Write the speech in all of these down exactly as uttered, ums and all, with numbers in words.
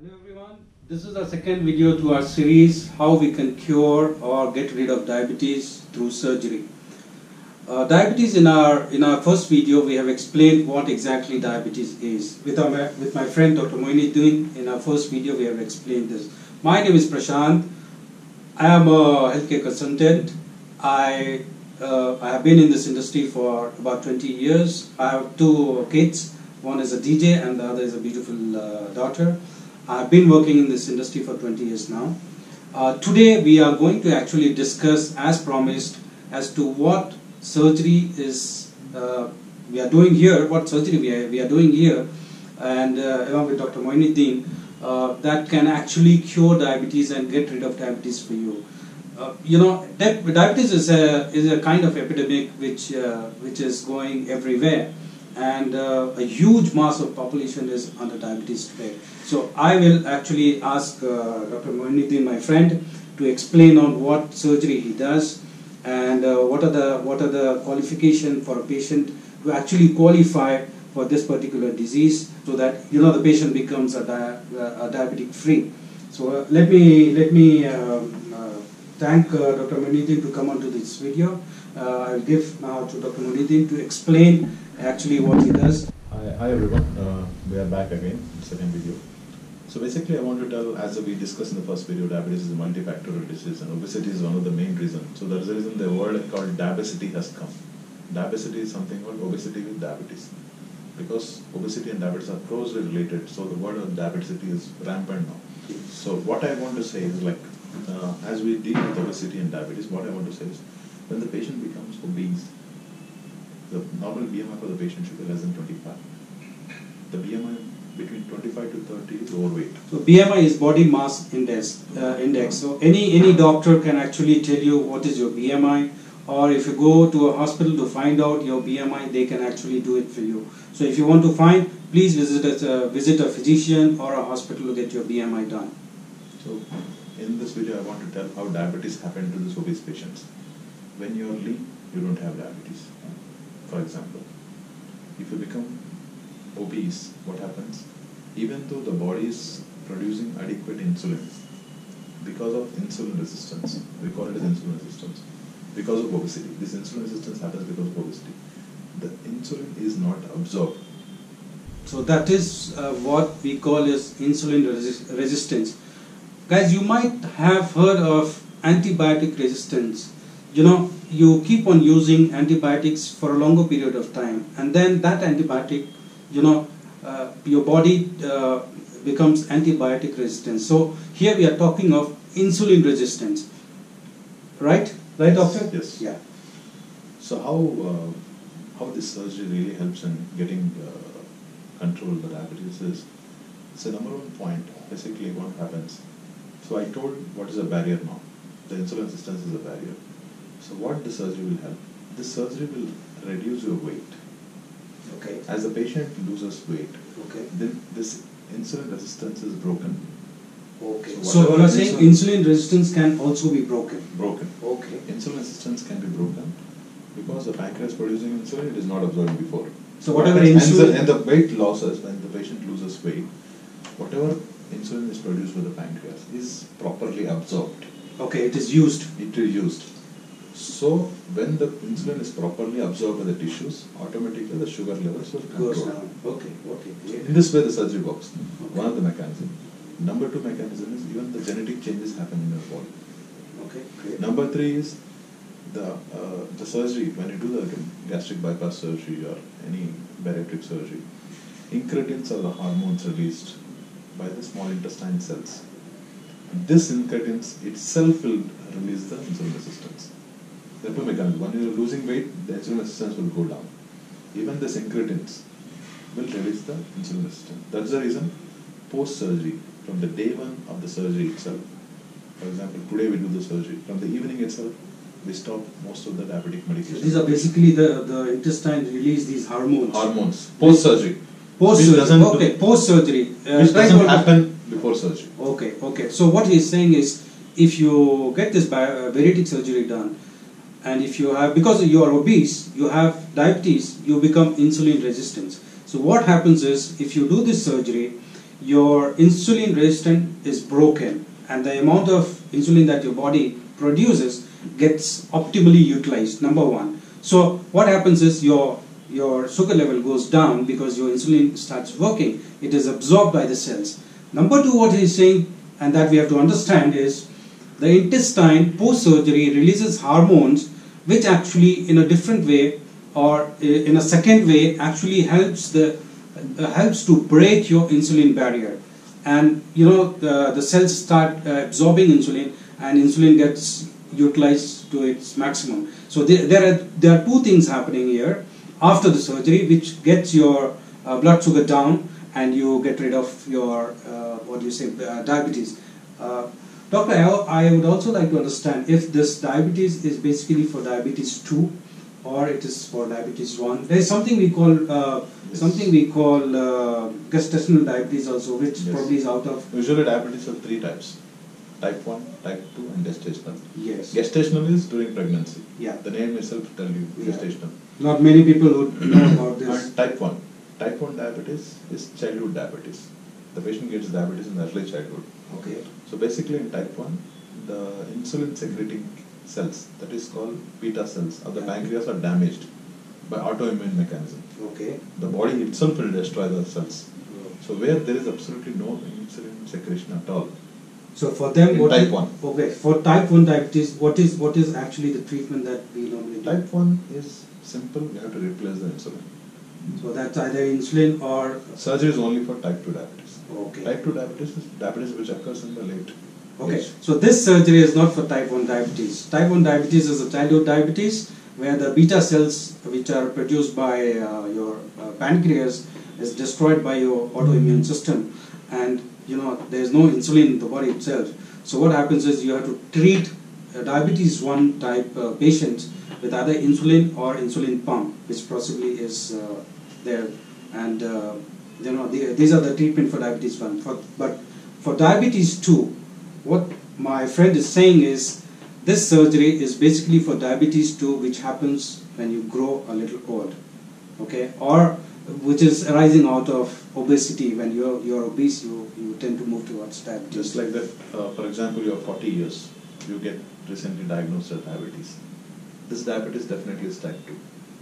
Hello everyone, this is our second video to our series how we can cure or get rid of diabetes through surgery. Uh, diabetes in our in our first video we have explained what exactly diabetes is. With our with my friend Doctor Mohini Deen in our first video we have explained this. My name is Prashant. I am a healthcare consultant. I uh, I have been in this industry for about twenty years. I have two kids. One is a D J and the other is a beautiful uh, daughter. I've been working in this industry for twenty years now. Uh, today we are going to actually discuss, as promised, as to what surgery is uh, we are doing here, what surgery we are, we are doing here, and uh, along with Doctor Mohini Deen, uh, that can actually cure diabetes and get rid of diabetes for you. Uh, you know, diabetes is a is a kind of epidemic which uh, which is going everywhere. And uh, a huge mass of population is under diabetes today. So I will actually ask uh, Doctor Mohini Deen, my friend, to explain on what surgery he does and uh, what are the what are the qualification for a patient to actually qualify for this particular disease, so that you know the patient becomes a, di a diabetic free. So uh, let me let me um, uh, thank uh, Doctor Mohini Deen to come onto this video. Uh, I will give now to Doctor Mohini Deen to explain actually what he does. Hi, hi everyone, uh, we are back again in the second video. So basically I want to tell, as we discussed in the first video, diabetes is a multifactorial disease and obesity is one of the main reasons. So that is the reason the word called diabesity has come. Diabesity is something called obesity with diabetes. Because obesity and diabetes are closely related, so the word of diabesity is rampant now. So what I want to say is like, uh, as we deal with obesity and diabetes, what I want to say is, when the patient becomes obese, the normal B M I for the patient should be less than twenty-five. The B M I between twenty-five to thirty is overweight. So B M I is body mass index. Uh, index. So any any doctor can actually tell you what is your B M I, or if you go to a hospital to find out your B M I, they can actually do it for you. So if you want to find, please visit a uh, visit a physician or a hospital to get your B M I done. So in this video, I want to tell how diabetes happened to these obese patients. When you are lean, you don't have diabetes. For example, if you become obese, what happens? Even though the body is producing adequate insulin, because of insulin resistance, we call it as insulin resistance, because of obesity. This insulin resistance happens because of obesity. The insulin is not absorbed. So that is uh, what we call as insulin resist resistance. Guys, you might have heard of antibiotic resistance. You know, you keep on using antibiotics for a longer period of time, and then that antibiotic, you know, uh, your body uh, becomes antibiotic resistant. So here we are talking of insulin resistance, right? Right, doctor? Yes. Yeah. So how uh, how this surgery really helps in getting uh, control of the diabetes is, so number one point, basically what happens. So I told what is a barrier now. The insulin resistance is a barrier. So what the surgery will help? The surgery will reduce your weight. Okay. As the patient loses weight, okay, then this insulin resistance is broken. Okay. So you are saying insulin resistance can also be broken? Broken. Okay. Insulin resistance can be broken because the pancreas producing insulin, it is not absorbed before. So whatever insulin... And the weight losses, when the patient loses weight, whatever insulin is produced by the pancreas is properly absorbed. Okay, it is used. It is used. So when the insulin is properly absorbed by the tissues, automatically the sugar levels will control. Okay, okay. Yeah. In this way the surgery works. Okay. One of the mechanisms. Number two mechanism is even the genetic changes happen in your body. Okay. Great. Number three is the uh, the surgery, when you do the gastric bypass surgery or any bariatric surgery, incretins are the hormones released by the small intestine cells. This incretins itself will release the insulin resistance. There are two mechanisms. One is you're losing weight, the insulin resistance will go down. Even the incretins will release the insulin resistance. That's the reason post-surgery, from the day one of the surgery itself, for example, today we do the surgery, from the evening itself, we stop most of the diabetic medications. So these are basically the, the intestine release these hormones. Hormones. Post-surgery. Post-surgery. Okay, post-surgery. Uh, which doesn't happen before surgery. Okay, okay. So what he's saying is, if you get this bariatric surgery done, and if you have, because you are obese, you have diabetes, you become insulin resistant. So what happens is, if you do this surgery, your insulin resistance is broken and the amount of insulin that your body produces gets optimally utilized, number one. So what happens is your your sugar level goes down because your insulin starts working. It is absorbed by the cells. Number two, what he's saying, and that we have to understand, is the intestine post-surgery releases hormones which actually in a different way or in a second way actually helps the uh, helps to break your insulin barrier. And you know, the, the cells start uh, absorbing insulin and insulin gets utilized to its maximum. So there, there, are, there are two things happening here after the surgery which gets your uh, blood sugar down and you get rid of your, uh, what do you say, uh, diabetes. Uh, Doctor, I would also like to understand if this diabetes is basically for diabetes two or it is for diabetes one. There is something we call, uh, yes. something we call uh, gestational diabetes also, which yes. probably is out of... Usually diabetes are three types. type one, type two and gestational. Yes. Gestational is during pregnancy. Yeah. The name itself tells you, yeah. gestational. Not many people would know about this. And type one. Type one diabetes is childhood diabetes. The patient gets diabetes in early childhood. Okay. So basically in type one, the insulin secreting cells, that is called beta cells, of the pancreas are damaged by autoimmune mechanism. Okay. The body itself will destroy the cells. So where there is absolutely no insulin secretion at all. So for them, what type one. Okay, for type one diabetes, what is what is actually the treatment that we normally do? Type one is simple, you have to replace the insulin. So that's either insulin or... Surgery is only for type two diabetes. Okay. Type two diabetes is diabetes which occurs in the late Okay, age. So this surgery is not for type one diabetes. Type one diabetes is a childhood diabetes where the beta cells which are produced by uh, your uh, pancreas is destroyed by your autoimmune system, and you know there is no insulin in the body itself. So what happens is you have to treat uh, diabetes one type uh, patients with either insulin or insulin pump, which possibly is uh, there, and uh, you know the, these are the treatment for diabetes one. For, but for diabetes two, what my friend is saying is this surgery is basically for diabetes two, which happens when you grow a little old, okay, or which is arising out of obesity. When you're, you're obese, you, you tend to move towards diabetes. Just like that, uh, for example, you're forty years, you get recently diagnosed with diabetes. This diabetes definitely is type two.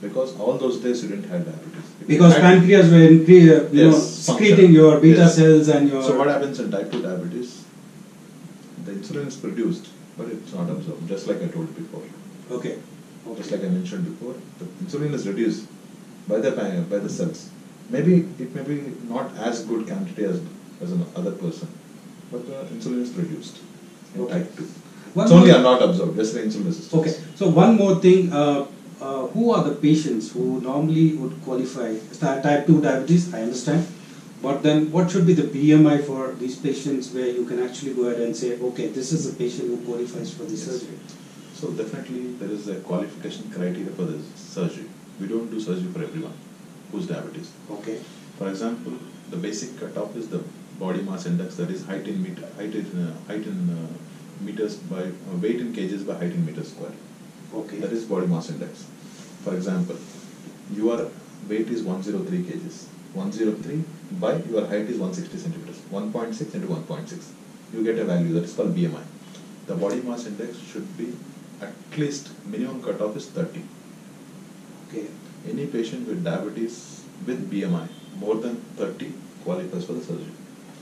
Because all those days you didn't have diabetes. If because pancreas were in pre, uh, you yes, know, secreting your beta yes. cells and your... So what happens in type two diabetes? The insulin is produced, but it's not absorbed, just like I told before. Okay. okay. Just like I mentioned before, the insulin is reduced by the by the cells. Maybe it may be not as good quantity as as another person, but the insulin is produced in okay. type two. One it's only not absorbed, just the insulin resistance. Okay, so one more thing, uh, uh, who are the patients who normally would qualify? Type two diabetes, I understand, but then what should be the B M I for these patients where you can actually go ahead and say, okay, this is a patient who qualifies for this yes. surgery? So definitely there is a qualification criteria for this surgery. We don't do surgery for everyone who's diabetes. Okay. For example, the basic cutoff is the body mass index, that is height in meter, height in, uh, height in uh, meters by uh, weight in kgs by height in meters square. Okay. That is body mass index. For example, your weight is one hundred three kgs. one hundred three by your height is one hundred sixty centimeters. one point six into one point six. You get a value that is called B M I. The body mass index should be at least minimum cutoff is thirty. Okay. Any patient with diabetes with B M I more than thirty qualifies for the surgery.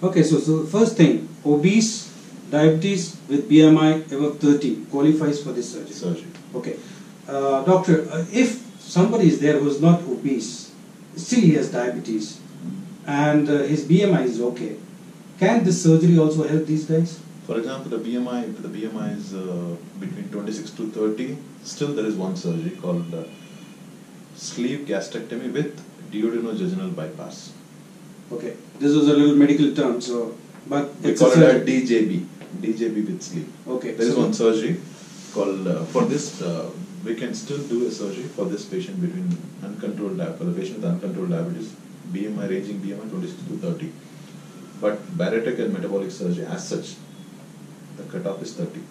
Okay, so, so first thing, obese, diabetes with B M I above thirty qualifies for this surgery. Surgery. Okay. Uh, doctor, uh, if somebody is there who is not obese, still he has diabetes and uh, his B M I is okay, can this surgery also help these guys? For example, the B M I, if the B M I is uh, between twenty-six to thirty, still there is one surgery called uh, sleeve gastrectomy with duodenovaginal bypass. Okay, this was a little medical term, so but we it's call a it a D J B, D J B with sleeve. Okay, there so is one surgery called uh, for this. Uh, we can still do a surgery for this patient between uncontrolled diabetes, for the patient with uncontrolled diabetes, B M I ranging B M I twenty-six to thirty. But bariatric and metabolic surgery, as such, the cutoff is thirty.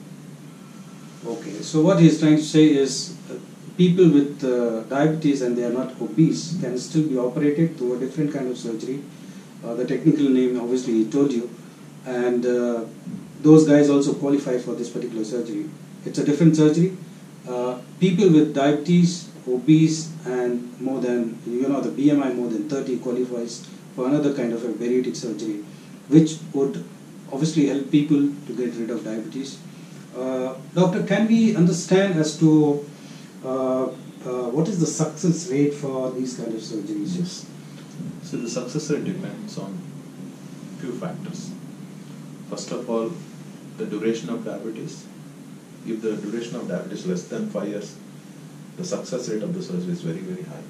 Okay, so what he is trying to say is, Uh, people with uh, diabetes and they are not obese can still be operated through a different kind of surgery uh, the technical name obviously told you, and uh, those guys also qualify for this particular surgery. It's a different surgery. Uh, people with diabetes, obese, and more than, you know, the B M I more than thirty qualifies for another kind of a bariatric surgery, which would obviously help people to get rid of diabetes. Uh, doctor, can we understand as to uh, uh, what is the success rate for these kind of surgeries? Yes. So the success rate depends on few factors. First of all, the duration of diabetes. If the duration of diabetes is less than five years, the success rate of the surgery is very, very high.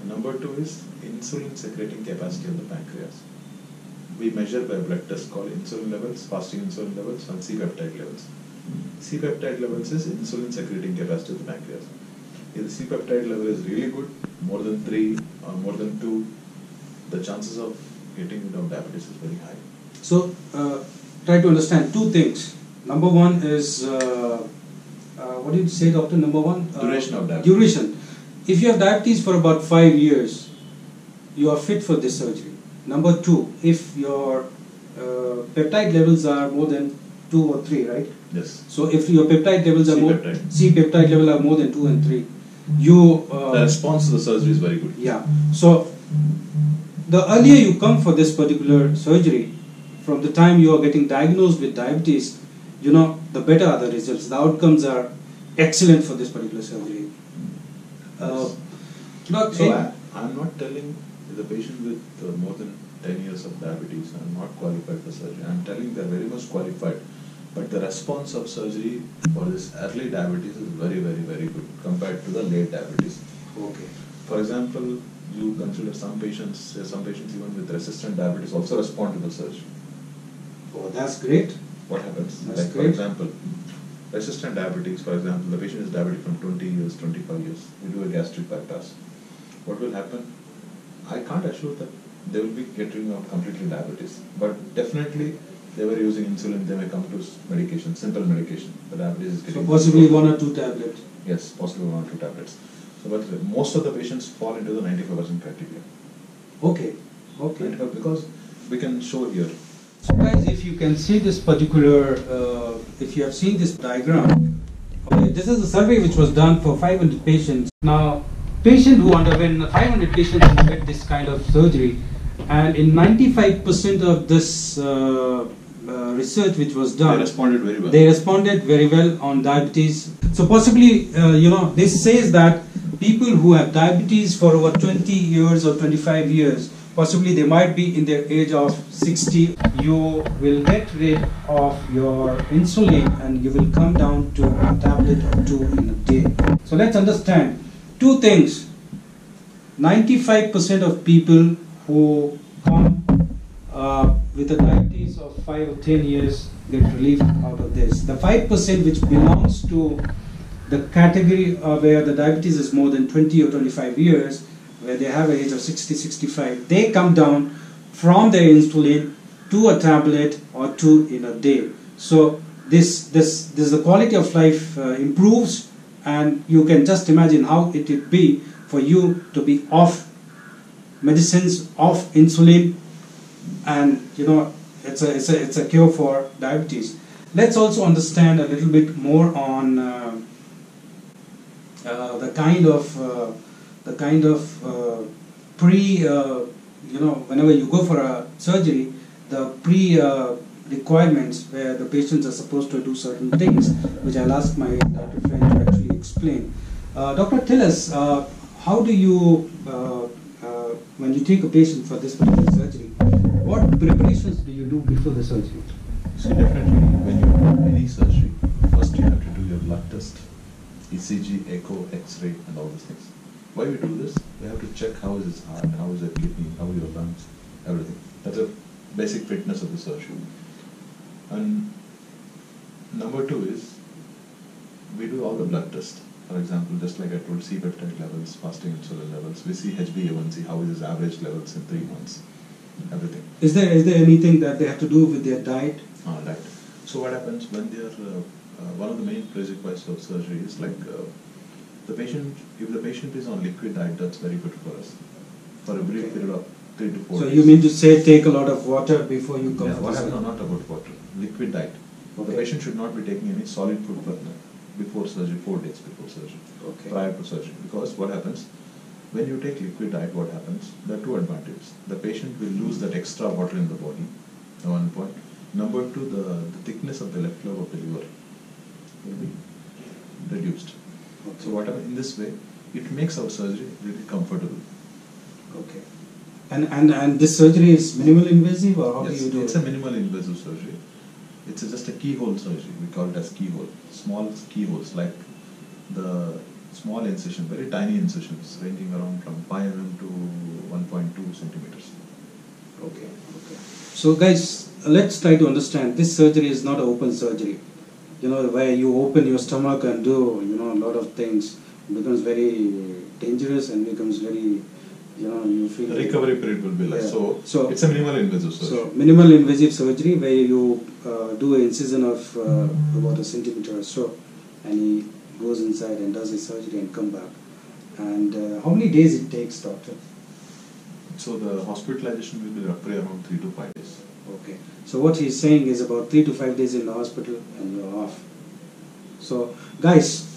And number two is insulin secreting capacity of the pancreas. We measure by blood test called insulin levels, fasting insulin levels, and C-peptide levels. C-peptide levels is insulin secreting capacity of the pancreas. If the C-peptide level is really good, more than three or more than two, the chances of getting rid of diabetes is very high. So, uh, try to understand two things. Number one is, uh, uh, what did you say, doctor? Number one? Uh, duration of diabetes. Duration. If you have diabetes for about five years, you are fit for this surgery. Number two, if your uh, peptide levels are more than two or three, right? Yes. So if your peptide levels are more, C-peptide level are more than two and three, you... Uh, the response to the surgery is very good. Yeah. So the earlier you come for this particular surgery, from the time you are getting diagnosed with diabetes, you know, the better are the results. The outcomes are excellent for this particular surgery. Uh, yes. So I, I'm not telling... the patient with uh, more than ten years of diabetes are not qualified for surgery. I am telling they are very much qualified, but the response of surgery for this early diabetes is very, very, very good compared to the late diabetes. Okay. For example, you consider some patients, say some patients even with resistant diabetes also respond to the surgery. Oh, that's great. What happens? That's like great. For example, resistant diabetes, for example, the patient is diabetic from twenty years, twenty-five years. We do a gastric bypass. What will happen? I can't assure that they will be getting out completely diabetes, but definitely they were using insulin, they may come to medication, simple medication. The diabetes is getting... So possibly one or two tablets? Yes, possibly one or two tablets. So, but most of the patients fall into the ninety-five percent criteria. Okay, okay. And because we can show here. So guys, if you can see this particular, uh, if you have seen this diagram, okay, this is a survey which was done for five hundred patients. Now, patient who underwent, five hundred patients who had this kind of surgery, and in ninety-five percent of this uh, uh, research which was done, they responded very well. They responded very well on diabetes. So possibly, uh, you know, this says that people who have diabetes for over twenty years or twenty-five years, possibly they might be in their age of sixty, you will get rid of your insulin and you will come down to a tablet or two in a day. So let's understand two things. ninety-five percent of people who come uh, with a diabetes of five or ten years get relief out of this. The five percent which belongs to the category uh, where the diabetes is more than twenty or twenty-five years, where they have an age of sixty, sixty-five, they come down from their insulin to a tablet or two in a day. So this, this, this the quality of life uh, improves. And you can just imagine how it would be for you to be off medicines, off insulin, and you know, it's a, it's a, it's a cure for diabetes. Let's also understand a little bit more on uh, uh, the kind of uh, the kind of uh, pre uh, you know, whenever you go for a surgery, the pre uh, requirements where the patients are supposed to do certain things, which I'll ask my doctor friend to actually explain. Uh, doctor, tell us, uh, how do you, uh, uh, when you take a patient for this particular surgery, what preparations do you do before the surgery? So definitely, when you do any surgery, first you have to do your blood test, E C G, echo, x-ray, and all those things. Why we do this? We have to check how is his heart, how is your kidney, how are your lungs, everything. That's a basic fitness of the surgery. And number two is, we do all the blood tests. For example, just like I told, C-peptide levels, fasting insulin levels. We see H b A one C, how is his average levels in three months, everything. Is there is there anything that they have to do with their diet? Ah, diet. So what happens when they are, uh, uh, one of the main prerequisites of surgery is like, uh, the patient, if the patient is on liquid diet, that's very good for us. For a brief period of three to four. So days. You mean to say take a lot of water before you come? No, water, no, not about water. Liquid diet. Okay. The patient should not be taking any solid food before surgery, four days before surgery, okay. prior to surgery. Because what happens, when you take liquid diet, what happens? There are two advantages. The patient will lose that extra water in the body, one point. Number two, the, the thickness of the left lobe of the liver will be reduced. Okay. So whatever, in this way, it makes our surgery really comfortable. Okay. And, and, and this surgery is minimal invasive, or how yes, do you do it's it? It's a minimal invasive surgery. It's just a keyhole surgery. We call it as keyhole. Small keyholes, like the small incision, very tiny incisions, ranging around from five millimeters to one point two centimeters. Okay. Okay. So guys, let's try to understand. This surgery is not an open surgery. You know, where you open your stomach and do you know a lot of things. It becomes very dangerous and becomes very. You know, you feel the recovery period will be less. Yeah. So, so it's a minimal invasive surgery. So minimal invasive surgery where you uh, do an incision of uh, about a centimeter or so, and he goes inside and does his surgery and come back. And uh, how many days it takes, doctor? So the hospitalization will be roughly around three to five days. Okay. So what he's saying is about three to five days in the hospital and you're off. So guys,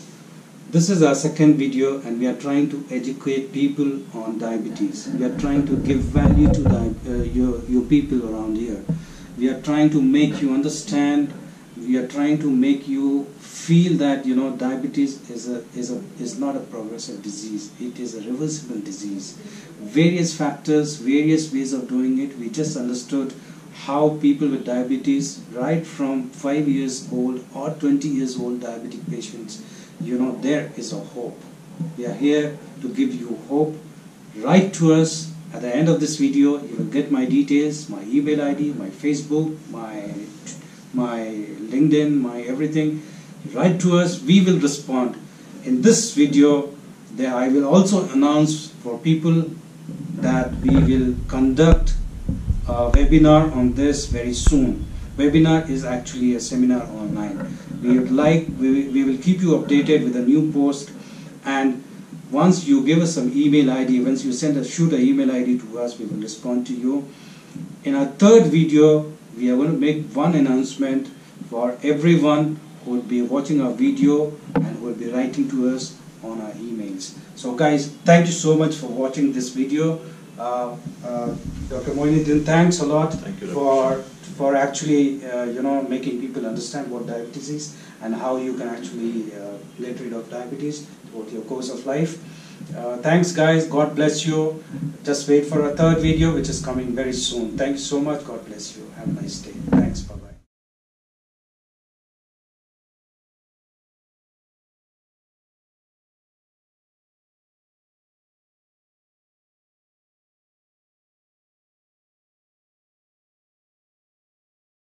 this is our second video and we are trying to educate people on diabetes. We are trying to give value to uh, your, your people around here. We are trying to make you understand. We are trying to make you feel that you know diabetes is, a, is, a, is not a progressive disease. It is a reversible disease. Various factors, various ways of doing it. We just understood how people with diabetes right from five years old or twenty years old diabetic patients, you know, there is a hope. We are here to give you hope. Write to us. At the end of this video, you will get my details, my email I D, my Facebook, my, my LinkedIn, my everything. Write to us. We will respond. In this video, there I will also announce for people that we will conduct a webinar on this very soon. Webinar is actually a seminar online. We would like, we, we will keep you updated with a new post, and once you give us some email I D, once you send us, shoot an email I D to us, we will respond to you. In our third video, we are going to make one announcement for everyone who will be watching our video and who will be writing to us on our emails. So guys, thank you so much for watching this video. Uh, uh, Doctor Mohini Deen, thanks a lot thank you, for for actually uh, you know making people understand what diabetes is and how you can actually uh, get rid of diabetes throughout your course of life. Uh, thanks guys, God bless you. Just wait for a third video which is coming very soon. Thank you so much, God bless you. Have a nice day. Thanks, bye-bye.